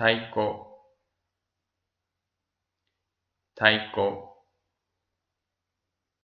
太鼓、太鼓。